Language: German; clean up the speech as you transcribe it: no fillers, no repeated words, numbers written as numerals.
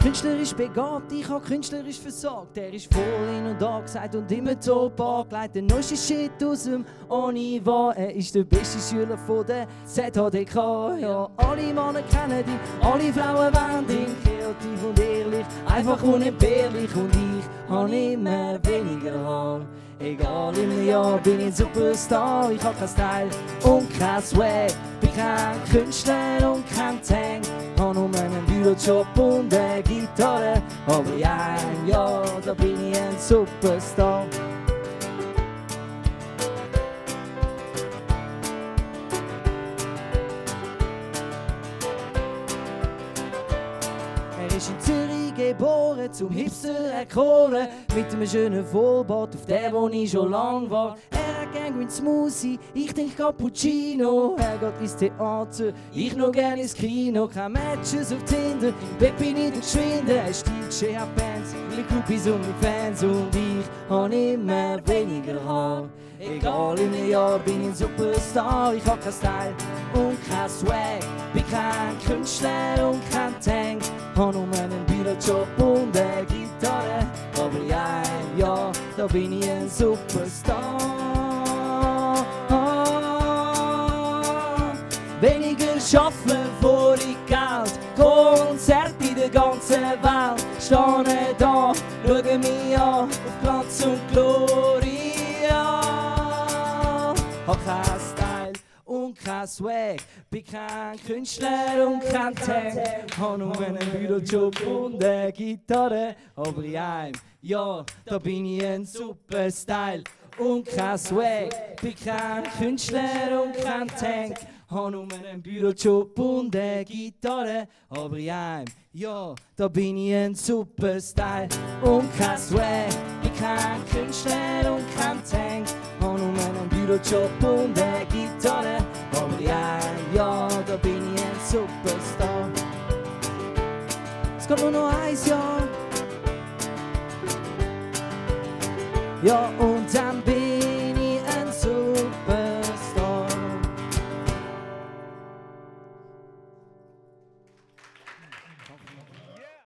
künstlerisch begabt, ich hab künstlerisch versagt. Er ist voll hin und her gesagt und immer top angelegt. Der neueste Shit aus dem Oniva. Er ist der beste Schüler von der ZHDK. Ja, alle Männer kennen ihn, alle Frauen wollen ihn. Kreativ und ehrlich, einfach unentbehrlich. Und ich hab immer weniger Haar. Egal, im Jahr bin ich Superstar. Ich hab kein Style und kein Swag. Bin kein Künstler und kein Tank. Hab nur einen Bürojob und eine Gitarre. Aber in einem Jahr, da bin ich ein Superstar. Er ist in Zürich geboren, zum Hipster erkoren. Mit einem schönen Vollbart, auf der wo ich schon lang war. Er hat gern grünen Smoothie, ich denk Cappuccino. Er geht ins Theater, ich noch gern ins Kino. Kein Matches auf Tinder, dort bin ich der Geschwinde. Er ist DJ, hat Bands, viele Groupies und meine Fans. Und ich hab immer weniger Haar. Egal, in einem Jahr bin ich ein Superstar. Ich hab kein Style und kein Swag. Bin kein Künstler und kein Tank. Hab nur einen Bürojob und eine Gitarre. Aber ja, ja, da bin ich ein Superstar. Weniger schaffen vor ich Geld. Konzerte in der ganzen Welt. Stehen da, schau mich an, auf Glanz und Gloria. Hab kein Style und kein Swag. Bin kein Künstler und kein Tank. Hab nur einen Bürojob und eine Gitarre. Aber ja, ja, da bin ich ein Superstyle. Und kein Swag. Bin kein Künstler und kein Tank. Hab nur einen Bürojob und eine Gitarre. Aber ja, ja, da bin ich ein Superstyle. Und kein Swag. Bin kein Künstler und kein Tank. Hab nur einen Bürojob und eine Gitarre. Aber ja, da bin ich ein Superstar. Es geht nur noch ein Jahr. Ja,